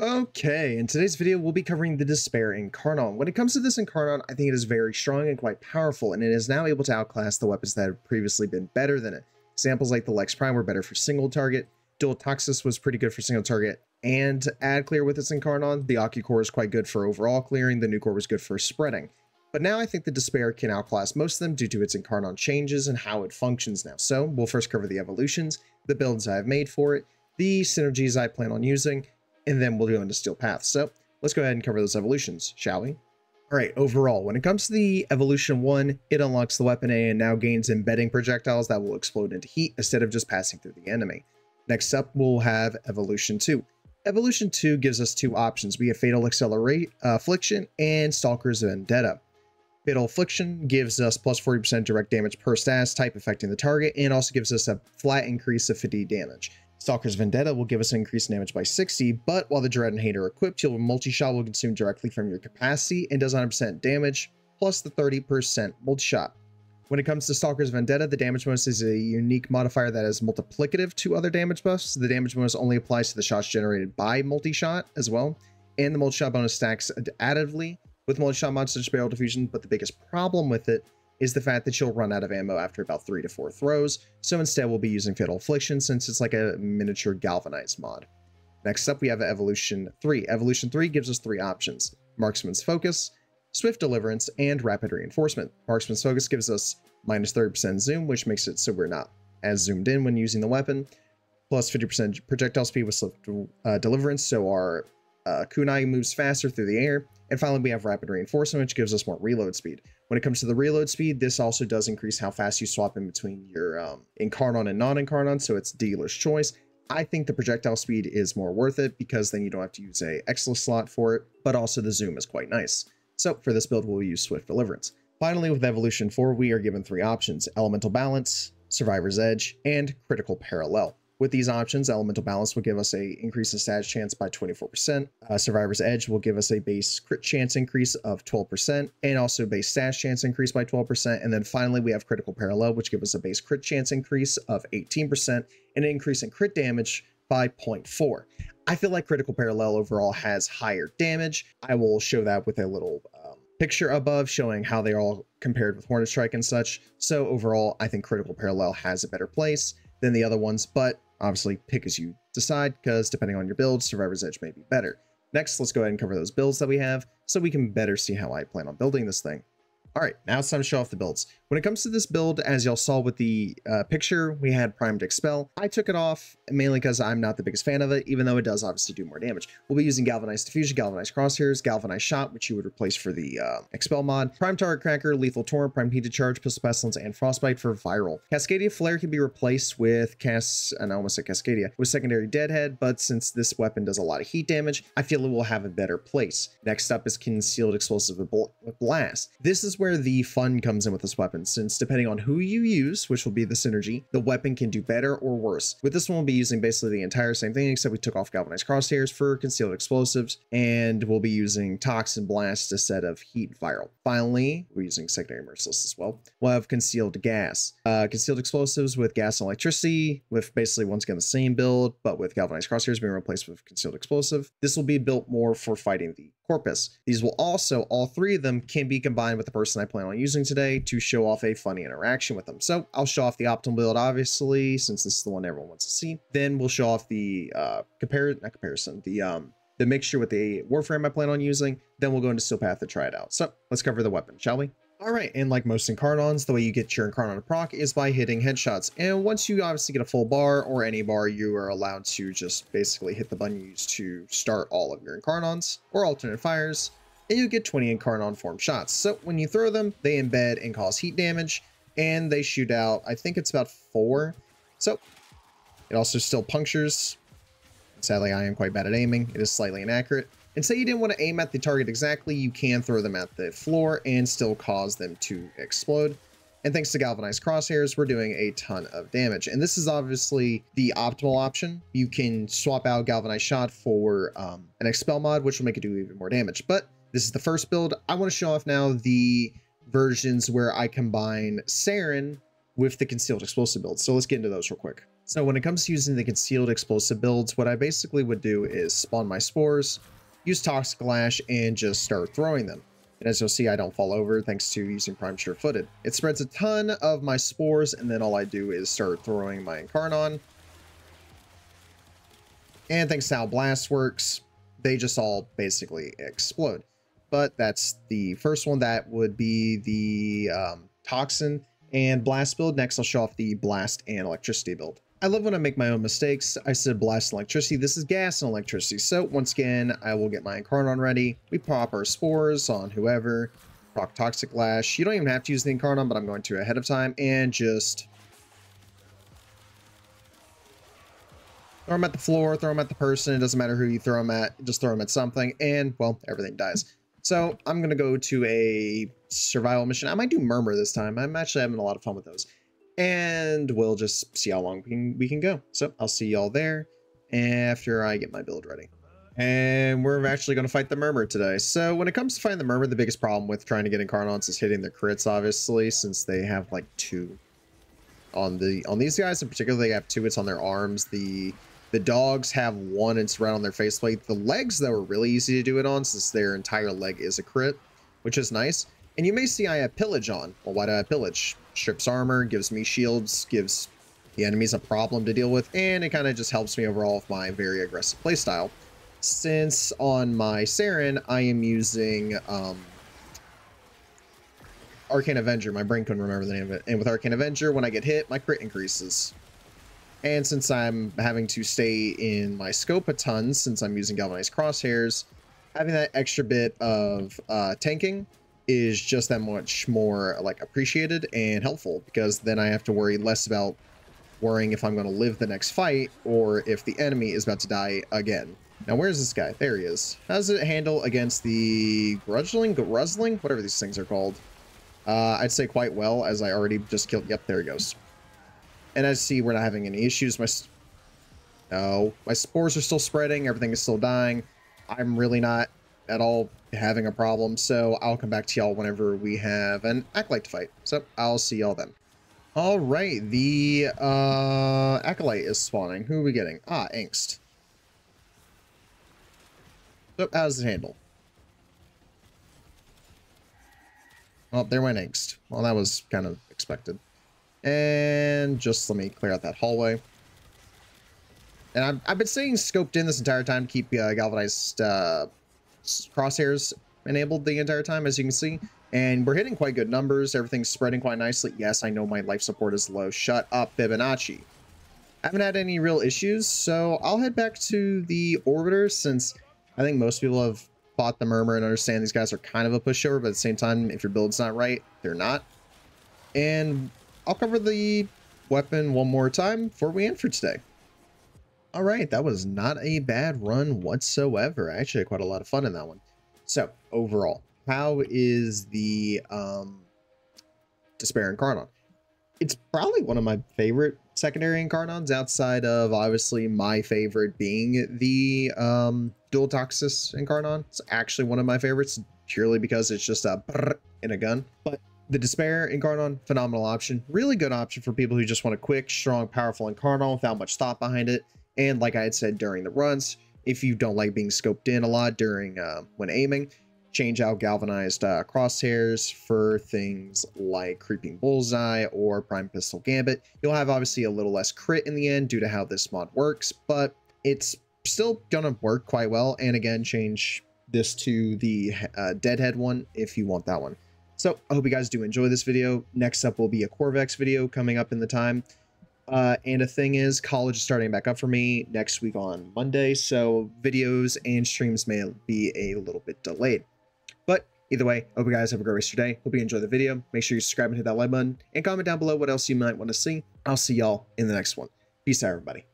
Okay, in today's video, we'll be covering the Despair Incarnon. When it comes to this Incarnon, I think it is very strong and quite powerful, and it is now able to outclass the weapons that have previously been better than it. Examples like the Lex Prime were better for single target, Dual Toxis was pretty good for single target, and to add clear with its Incarnon, the Occu Core is quite good for overall clearing, the new core was good for spreading. But now I think the Despair can outclass most of them due to its Incarnon changes and how it functions now. So we'll first cover the evolutions, the builds I have made for it, the synergies I plan on using, and then we'll go into Steel Path. So let's go ahead and cover those evolutions, shall we? All right, overall, when it comes to the Evolution 1, it unlocks the Weapon A and now gains embedding projectiles that will explode into heat instead of just passing through the enemy. Next up, we'll have Evolution 2. Evolution 2 gives us two options. We have Fatal Affliction and Stalker's Vendetta. Fatal Affliction gives us plus 40% direct damage per status type affecting the target, and also gives us a flat increase of fatigue damage. Stalker's Vendetta will give us an increase in damage by 60, but while the Dread and Hater are equipped, your multi-shot will consume directly from your capacity and does 100% damage, plus the 30% multi-shot. When it comes to Stalker's Vendetta, the damage bonus is a unique modifier that is multiplicative to other damage buffs. The damage bonus only applies to the shots generated by multi-shot as well, and the multi-shot bonus stacks additively with multi-shot mods such as Barrel Diffusion, but the biggest problem with it is the fact that you'll run out of ammo after about 3 to 4 throws, so instead we'll be using Fatal Affliction since it's like a miniature Galvanized mod. Next up, we have Evolution 3. Evolution 3 gives us three options: Marksman's Focus, Swift Deliverance, and Rapid Reinforcement. Marksman's Focus gives us minus 30% zoom, which makes it so we're not as zoomed in when using the weapon, plus 50% projectile speed with Swift Deliverance, so our kunai moves faster through the air. And finally, we have Rapid Reinforcement, which gives us more reload speed. When it comes to the reload speed, this also does increase how fast you swap in between your Incarnon and non-Incarnon, so it's dealer's choice. I think the projectile speed is more worth it because then you don't have to use a extra slot for it, but also the zoom is quite nice. So for this build, we'll use Swift Deliverance. Finally, with Evolution 4, we are given three options: Elemental Balance, Survivor's Edge, and Critical Parallel. With these options, Elemental Balance will give us an increase in status chance by 24%, Survivor's Edge will give us a base crit chance increase of 12%, and also base status chance increase by 12%, and then finally we have Critical Parallel, which gives us a base crit chance increase of 18%, and an increase in crit damage by 0.4. I feel like Critical Parallel overall has higher damage. I will show that with a little picture above showing how they are all compared with Hornestrike and such, so overall I think Critical Parallel has a better place than the other ones, but obviously, pick as you decide, because depending on your build, Survivor's Edge may be better. Next, let's go ahead and cover those builds that we have, so we can better see how I plan on building this thing. Alright, now it's time to show off the builds. When it comes to this build, as y'all saw with the picture, we had Primed Expel. I took it off, mainly because I'm not the biggest fan of it, even though it does obviously do more damage. We'll be using Galvanized Diffusion, Galvanized Crosshairs, Galvanized Shot, which you would replace for the Expel mod, Prime Target Cracker, Lethal Torrent, Prime Heat to Charge, Pistol Pestilence, and Frostbite for Viral. Cascadia Flare can be replaced with Secondary Deadhead, but since this weapon does a lot of heat damage, I feel it will have a better place. Next up is Concealed Explosive with Blast. This is where the fun comes in with this weapon, since depending on who you use, which will be the synergy, the weapon can do better or worse. With this one, we'll be using basically the entire same thing, except we took off Galvanized Crosshairs for Concealed Explosives, and we'll be using Toxin Blast instead of Heat Viral. Finally, we're using Secondary Merciless as well. We'll have Concealed Gas. Concealed Explosives with Gas and Electricity, with basically once again the same build, but with Galvanized Crosshairs being replaced with Concealed Explosive. This will be built more for fighting the Corpus. These will also, all three of them, can be combined with the person I plan on using today to show off a funny interaction with them. So I'll show off the optimal build, obviously, since this is the one everyone wants to see. Then we'll show off the the mixture with the Warframe I plan on using. Then we'll go into Steel Path to try it out. So let's cover the weapon, shall we? All right, and like most Incarnons, the way you get your Incarnon to proc is by hitting headshots. And once you obviously get a full bar or any bar, you are allowed to just basically hit the button you used to start all of your Incarnons or alternate fires, and you get 20 Incarnon form shots. So when you throw them, they embed and cause heat damage, and they shoot out, I think it's about 4. So it also still punctures. Sadly, I am quite bad at aiming. It is slightly inaccurate. And say you didn't want to aim at the target exactly, you can throw them at the floor and still cause them to explode. And thanks to Galvanized Crosshairs, we're doing a ton of damage. And this is obviously the optimal option. You can swap out Galvanized Shot for an Expel mod, which will make it do even more damage. But this is the first build. I want to show off now the versions where I combine Saryn with the Concealed Explosive build. So let's get into those real quick. So when it comes to using the Concealed Explosive builds, what I basically would do is spawn my Spores, use Toxic Lash, and just start throwing them. And as you'll see, I don't fall over thanks to using Prime Sure-Footed. It spreads a ton of my Spores, and then all I do is start throwing my Incarnon. And thanks to how Blast works, they just all basically explode. But that's the first one. That would be the Toxin and Blast build. Next, I'll show off the Blast and Electricity build. I love when I make my own mistakes. I said Blast and Electricity. This is Gas and Electricity. So once again, I will get my Incarnon ready. We pop our Spores on whoever. Proc Toxic Lash. You don't even have to use the Incarnon, but I'm going to ahead of time and just throw them at the floor, throw them at the person. It doesn't matter who you throw them at. Just throw them at something, and, well, everything dies. So I'm going to go to a survival mission. I might do Murmur this time. I'm actually having a lot of fun with those. And we'll just see how long we can go. So I'll see y'all there after I get my build ready. And we're actually going to fight the Murmur today. So when it comes to fighting the Murmur, the biggest problem with trying to get Incarnons is hitting their crits, obviously, since they have, like, two. On these guys in particular, they have two. It's on their arms. The dogs have one, and it's right on their faceplate. The legs, though, are really easy to do it on, since their entire leg is a crit, which is nice. And you may see I have Pillage on. Well, why do I have Pillage? Strips armor, gives me shields, gives the enemies a problem to deal with, and it kind of just helps me overall with my very aggressive playstyle. Since on my Saryn, I am using Arcane Avenger. My brain couldn't remember the name of it. And with Arcane Avenger, when I get hit, my crit increases. And since I'm having to stay in my scope a ton, since I'm using Galvanized Crosshairs, having that extra bit of tanking is just that much more, like, appreciated and helpful, because then I have to worry less about worrying if I'm going to live the next fight or if the enemy is about to die again. Now, where's this guy? There he is. How does it handle against the Gruzzling? Whatever these things are called. I'd say quite well, as I already just killed. Yep, there he goes. And I see we're not having any issues. My Spores are still spreading. Everything is still dying. I'm really not at all having a problem. So I'll come back to y'all whenever we have an Acolyte to fight. So I'll see y'all then. All right. The Acolyte is spawning. Who are we getting? Ah, Angst. So how does it handle? Well, there went Angst. Well, that was kind of expected. And just let me clear out that hallway. And I've been staying scoped in this entire time to keep Galvanized Crosshairs enabled the entire time, as you can see. And we're hitting quite good numbers. Everything's spreading quite nicely. Yes, I know my life support is low. Shut up, Fibonacci. I haven't had any real issues, so I'll head back to the Orbiter, since I think most people have fought the Murmur and understand these guys are kind of a pushover, but at the same time, if your build's not right, they're not. And I'll cover the weapon one more time before we end for today. All right, that was not a bad run whatsoever. I actually had quite a lot of fun in that one. So overall, how is the Despair Incarnon? It's probably one of my favorite secondary Incarnons, outside of obviously my favorite being the Dual Toxis Incarnon. It's actually one of my favorites purely because it's just a brrr in a gun. But the Despair Incarnon, phenomenal option. Really good option for people who just want a quick, strong, powerful Incarnon without much thought behind it. And like I had said during the runs, if you don't like being scoped in a lot during when aiming, change out Galvanized Crosshairs for things like Creeping Bullseye or Prime Pistol Gambit. You'll have obviously a little less crit in the end due to how this mod works, but it's still gonna work quite well. And again, change this to the Deadhead one if you want that one. So I hope you guys do enjoy this video. Next up will be a Corvex video coming up in the time. And the thing is, college is starting back up for me next week on Monday. So videos and streams may be a little bit delayed. But either way, I hope you guys have a great rest of your day. Hope you enjoy the video. Make sure you subscribe and hit that like button. And comment down below what else you might want to see. I'll see y'all in the next one. Peace out, everybody.